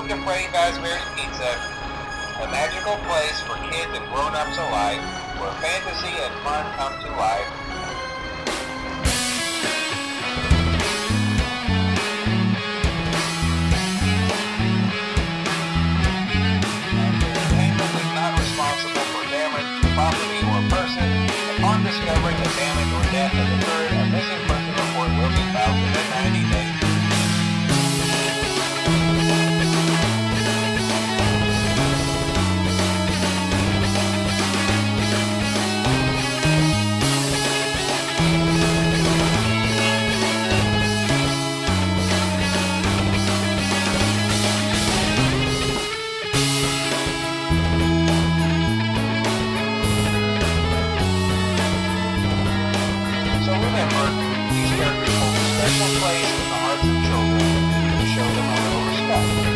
Welcome to Freddy Fazbear's Pizza, a magical place for kids and grown-ups alike, where fantasy and fun come to life. Entertainment is not responsible for damage to property or person. Upon discovering the damage or death that occurred, a missing person report will be filed within 90 days. Place in the hearts of children to show them a little respect.